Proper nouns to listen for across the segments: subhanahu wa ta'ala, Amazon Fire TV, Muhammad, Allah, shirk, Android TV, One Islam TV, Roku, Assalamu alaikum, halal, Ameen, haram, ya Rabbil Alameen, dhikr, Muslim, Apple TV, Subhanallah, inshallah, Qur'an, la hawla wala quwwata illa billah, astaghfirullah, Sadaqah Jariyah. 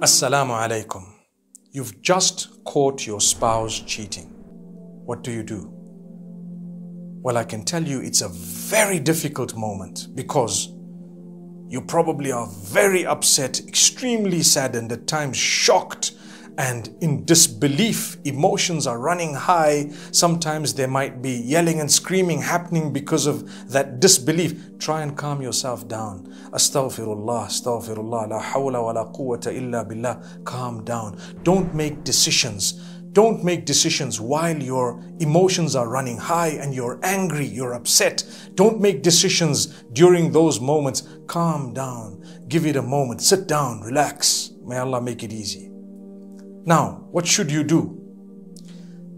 Assalamu alaikum. You've just caught your spouse cheating. What do you do? Well, I can tell you it's a very difficult moment because you probably are very upset, extremely saddened, at times shocked and in disbelief. Emotions are running high. Sometimes there might be yelling and screaming happening because of that disbelief. Try and calm yourself down. Astaghfirullah, astaghfirullah, la hawla wala quwwata illa billah. Calm down. Don't make decisions. Don't make decisions while your emotions are running high and you're angry, you're upset. Don't make decisions during those moments. Calm down. Give it a moment. Sit down. Relax. May Allah make it easy. Now, what should you do?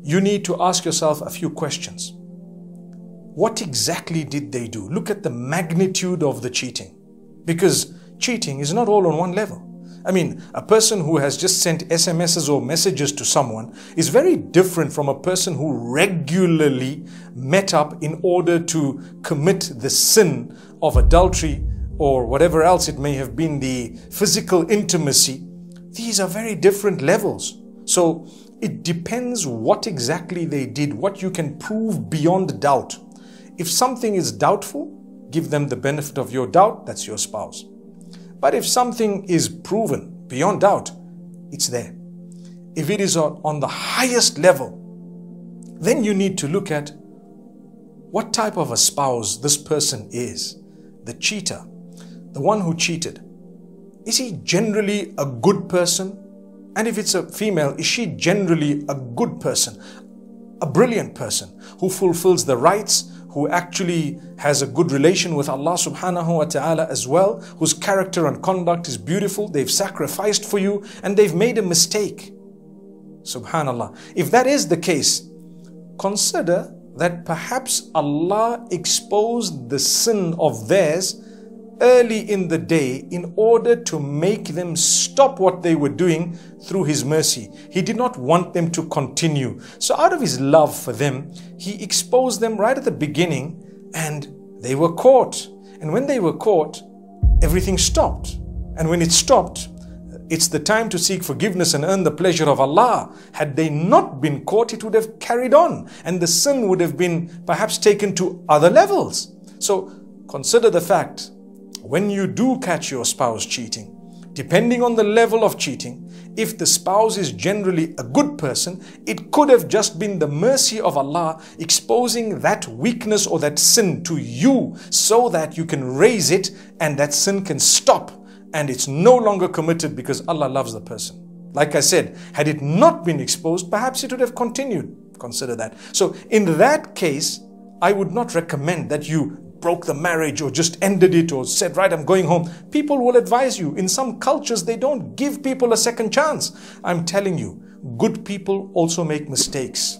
You need to ask yourself a few questions. What exactly did they do? Look at the magnitude of the cheating. Because cheating is not all on one level. I mean, a person who has just sent SMSs or messages to someone is very different from a person who regularly met up in order to commit the sin of adultery or whatever else it may have been, the physical intimacy. These are very different levels. So it depends what exactly they did, what you can prove beyond doubt. If something is doubtful, give them the benefit of your doubt. That's your spouse. But if something is proven beyond doubt, it's there. If it is on the highest level, then you need to look at what type of a spouse this person is. The cheater, the one who cheated. Is he generally a good person? And if it's a female, is she generally a good person? A brilliant person who fulfills the rights, who actually has a good relation with Allah subhanahu wa ta'ala as well, whose character and conduct is beautiful, they've sacrificed for you and they've made a mistake. Subhanallah. If that is the case, consider that perhaps Allah exposed the sin of theirs early in the day in order to make them stop what they were doing through His mercy. He did not want them to continue. So out of His love for them, He exposed them right at the beginning and they were caught. And when they were caught, everything stopped. And when it stopped, it's the time to seek forgiveness and earn the pleasure of Allah. Had they not been caught, it would have carried on and the sin would have been perhaps taken to other levels. So consider the fact, when you do catch your spouse cheating, depending on the level of cheating, if the spouse is generally a good person, it could have just been the mercy of Allah exposing that weakness or that sin to you so that you can raise it and that sin can stop and it's no longer committed because Allah loves the person. Like I said, had it not been exposed, perhaps it would have continued. Consider that. So in that case, I would not recommend that you broke the marriage or just ended it or said, right, I'm going home. People will advise you. In some cultures, they don't give people a second chance. I'm telling you, good people also make mistakes.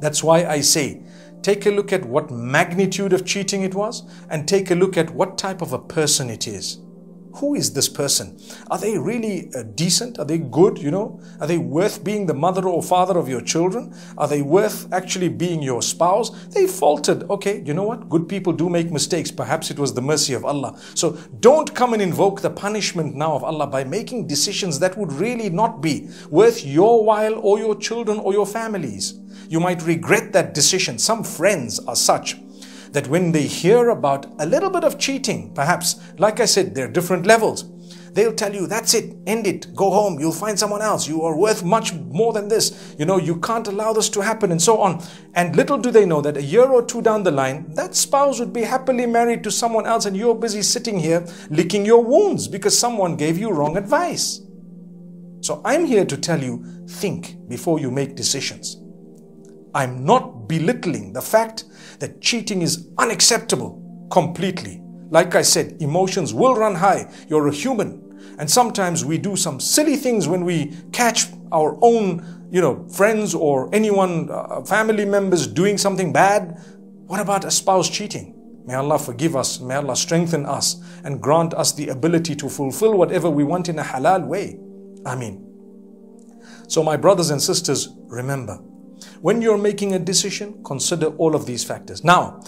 That's why I say, take a look at what magnitude of cheating it was and take a look at what type of a person it is. Who is this person? Are they really decent? Are they good? You know, are they worth being the mother or father of your children? Are they worth actually being your spouse? They faltered. Okay, you know what? Good people do make mistakes. Perhaps it was the mercy of Allah. So don't come and invoke the punishment now of Allah by making decisions that would really not be worth your while or your children or your families. You might regret that decision. Some friends are such that when they hear about a little bit of cheating, perhaps, like I said, there are different levels. They'll tell you, that's it, end it, go home, you'll find someone else, you are worth much more than this, you know, you can't allow this to happen and so on. And little do they know that a year or two down the line, that spouse would be happily married to someone else and you're busy sitting here licking your wounds because someone gave you wrong advice. So I'm here to tell you, think before you make decisions. I'm not belittling the fact that cheating is unacceptable completely. Like I said, emotions will run high. You're a human. And sometimes we do some silly things when we catch our own, you know, friends or anyone, family members doing something bad. What about a spouse cheating? May Allah forgive us. May Allah strengthen us and grant us the ability to fulfill whatever we want in a halal way. Ameen. So my brothers and sisters, remember, When you're making a decision, consider all of these factors. Now,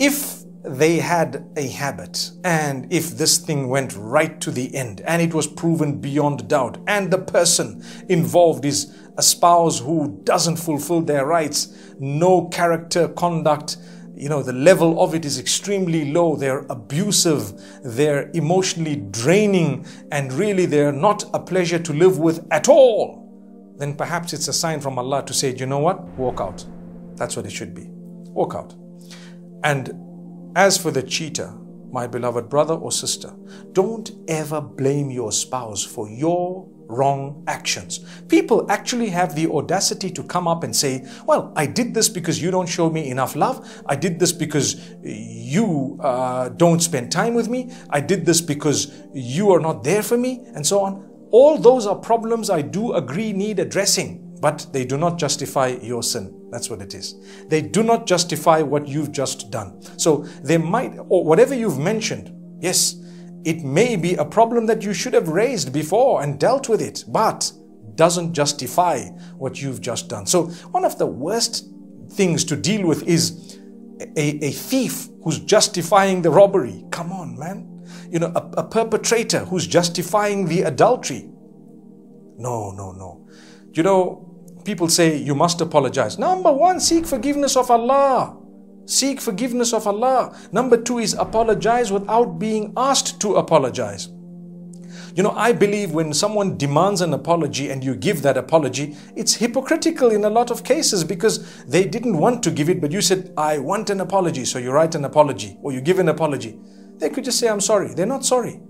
if they had a habit, and if this thing went right to the end and it was proven beyond doubt, and the person involved is a spouse who doesn't fulfill their rights, no character, conduct, you know, the level of it is extremely low, they're abusive, they're emotionally draining, and really they're not a pleasure to live with at all, then perhaps it's a sign from Allah to say, you know what, walk out. That's what it should be. Walk out. And as for the cheater, my beloved brother or sister, don't ever blame your spouse for your wrong actions. People actually have the audacity to come up and say, well, I did this because you don't show me enough love. I did this because you don't spend time with me. I did this because you are not there for me, and so on. All those are problems I do agree need addressing, but they do not justify your sin. That's what it is. They do not justify what you've just done. So they might, or whatever you've mentioned, yes, it may be a problem that you should have raised before and dealt with it, but doesn't justify what you've just done. So one of the worst things to deal with is a thief who's justifying the robbery. Come on, man. You know, a perpetrator who's justifying the adultery. No, no, no. You know, people say you must apologize. Number one, seek forgiveness of Allah. Seek forgiveness of Allah. Number two is apologize without being asked to apologize. You know, I believe when someone demands an apology and you give that apology, it's hypocritical in a lot of cases because they didn't want to give it, but you said, I want an apology. So you write an apology or you give an apology. They could just say, I'm sorry. They're not sorry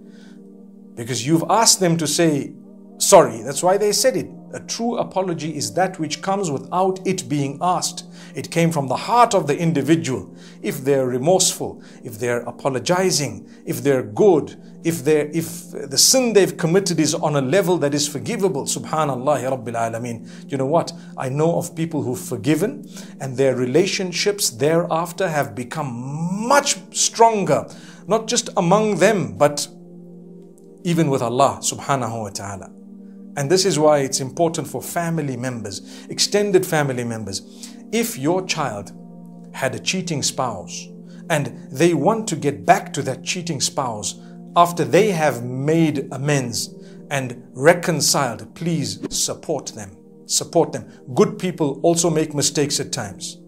because you've asked them to say sorry. That's why they said it. A true apology is that which comes without it being asked. It came from the heart of the individual. If they're remorseful, if they're apologizing, if they're good, if the sin they've committed is on a level that is forgivable, subhanallah, ya Rabbil Alameen. You know what? I know of people who've forgiven and their relationships thereafter have become much stronger, not just among them, but even with Allah, subhanahu wa ta'ala. And this is why it's important for family members, extended family members. If your child had a cheating spouse and they want to get back to that cheating spouse after they have made amends and reconciled, please support them. Support them. Good people also make mistakes at times.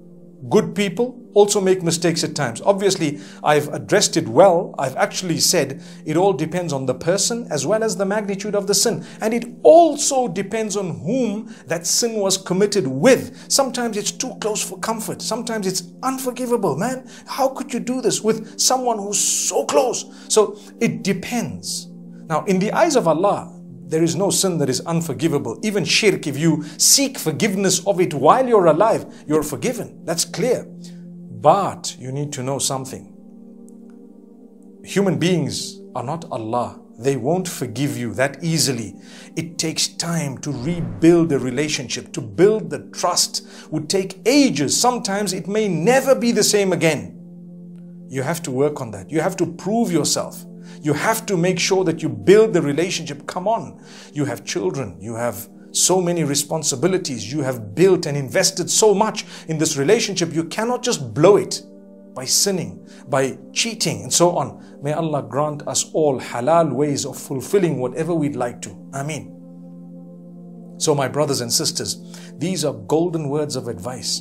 Good people also make mistakes at times. Obviously, I've addressed it well. I've actually said it all depends on the person as well as the magnitude of the sin. And it also depends on whom that sin was committed with. Sometimes it's too close for comfort. Sometimes it's unforgivable, man. How could you do this with someone who's so close? So it depends. Now, in the eyes of Allah, there is no sin that is unforgivable. Even shirk, if you seek forgiveness of it while you're alive, you're forgiven. That's clear. But you need to know something. Human beings are not Allah. They won't forgive you that easily. It takes time to rebuild a relationship. To build the trust would take ages. Sometimes it may never be the same again. You have to work on that. You have to prove yourself. You have to make sure that you build the relationship. Come on, you have children, you have so many responsibilities, you have built and invested so much in this relationship. You cannot just blow it by sinning, by cheating and so on. May Allah grant us all halal ways of fulfilling whatever we'd like to. Ameen. So my brothers and sisters, these are golden words of advice.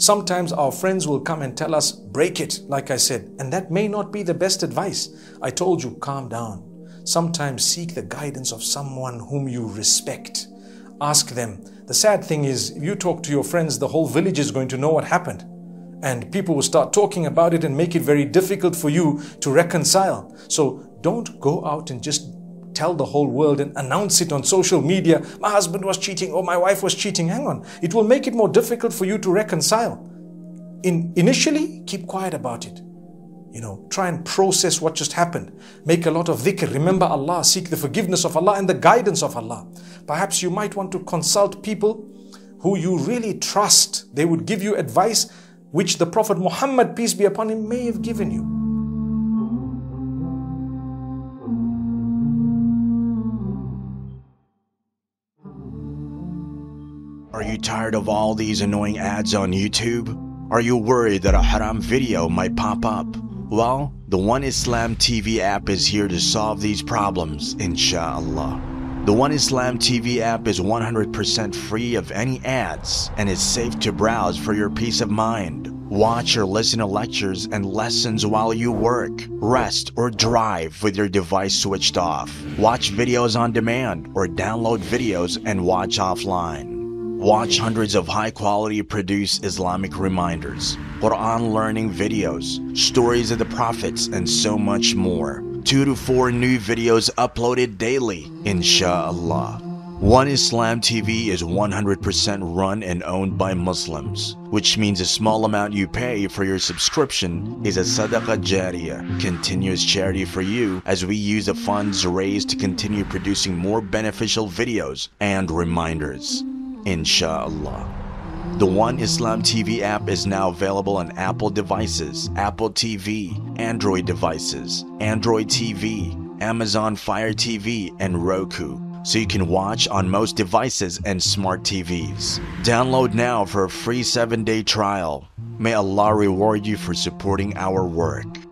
Sometimes our friends will come and tell us, break it, like I said, and that may not be the best advice. I told you, calm down. Sometimes seek the guidance of someone whom you respect. Ask them. The sad thing is, if you talk to your friends, the whole village is going to know what happened. And people will start talking about it and make it very difficult for you to reconcile. So don't go out and just tell the whole world and announce it on social media. My husband was cheating or my wife was cheating. Hang on. It will make it more difficult for you to reconcile. Initially, keep quiet about it. You know, try and process what just happened. Make a lot of dhikr. Remember Allah. Seek the forgiveness of Allah and the guidance of Allah. Perhaps you might want to consult people who you really trust. They would give you advice which the Prophet Muhammad, peace be upon him, may have given you. Are you tired of all these annoying ads on YouTube? Are you worried that a haram video might pop up? Well, the One Islam TV app is here to solve these problems, inshallah. The One Islam TV app is 100% free of any ads and is safe to browse for your peace of mind. Watch or listen to lectures and lessons while you work, rest, or drive with your device switched off. Watch videos on demand or download videos and watch offline. Watch hundreds of high-quality produced Islamic reminders, Qur'an learning videos, stories of the prophets, and so much more. 2 to 4 new videos uploaded daily, inshallah. One Islam TV is 100% run and owned by Muslims, which means a small amount you pay for your subscription is a Sadaqah Jariyah, continuous charity for you, as we use the funds raised to continue producing more beneficial videos and reminders, inshallah. The One Islam TV app is now available on Apple devices, Apple TV, Android devices, Android TV, Amazon Fire TV, and Roku. So you can watch on most devices and smart TVs. Download now for a free 7-day trial. May Allah reward you for supporting our work.